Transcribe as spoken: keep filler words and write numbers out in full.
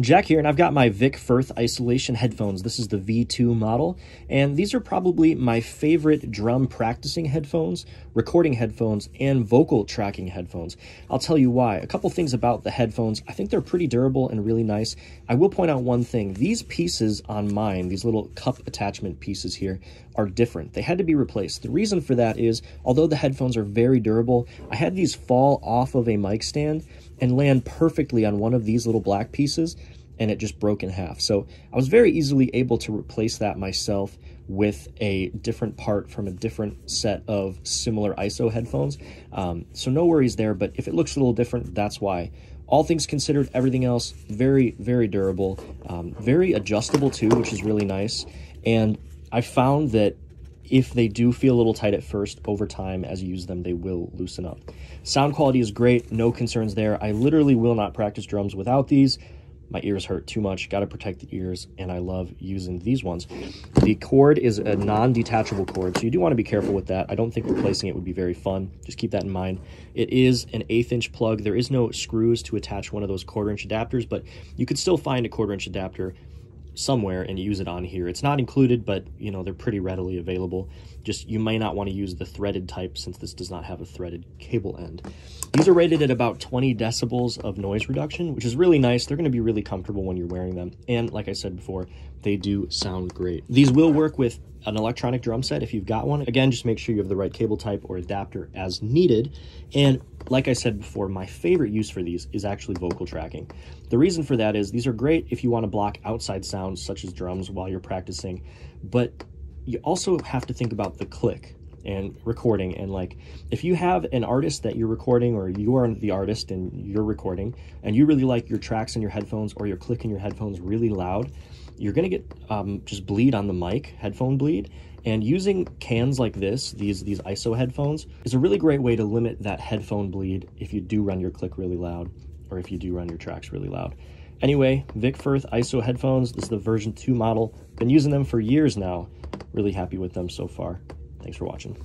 Jack here, and I've got my Vic Firth isolation headphones. This is the V two model, and these are probably my favorite drum practicing headphones, recording headphones, and vocal tracking headphones. I'll tell you why. A couple things about the headphones. I think they're pretty durable and really nice. I will point out one thing. These pieces on mine, these little cup attachment pieces here, are different. They had to be replaced. The reason for that is, although the headphones are very durable, I had these fall off of a mic stand and land perfectly on one of these little black pieces, and it just broke in half. So I was very easily able to replace that myself with a different part from a different set of similar I S O headphones. Um, so no worries there, but if it looks a little different, that's why. All things considered, everything else, very, very durable, um, very adjustable too, which is really nice. And I found that if they do feel a little tight at first, over time, as you use them, they will loosen up. Sound quality is great, no concerns there. I literally will not practice drums without these. My ears hurt too much, gotta protect the ears, and I love using these ones. The cord is a non-detachable cord, so you do wanna be careful with that. I don't think replacing it would be very fun. Just keep that in mind. It is an eighth inch plug. There is no screws to attach one of those quarter inch adapters, but you could still find a quarter inch adapter somewhere and use it on here. It's not included, but you know, they're pretty readily available. Just you may not want to use the threaded type since this does not have a threaded cable end. These are rated at about twenty decibels of noise reduction, which is really nice. They're going to be really comfortable when you're wearing them. And like I said before, they do sound great. These will work with an electronic drum set if you've got one. Again, just make sure you have the right cable type or adapter as needed. And like I said before, my favorite use for these is actually vocal tracking. The reason for that is these are great if you want to block outside sounds such as drums while you're practicing, but you also have to think about the click and recording. And like, if you have an artist that you're recording, or you are the artist and you're recording, and you really like your tracks in your headphones or your click in your headphones really loud, you're gonna get um, just bleed on the mic, headphone bleed. And using cans like this, these, these I S O headphones, is a really great way to limit that headphone bleed if you do run your click really loud, or if you do run your tracks really loud. Anyway, Vic Firth I S O headphones, this is the version two model. Been using them for years now. Really happy with them so far. Thanks for watching.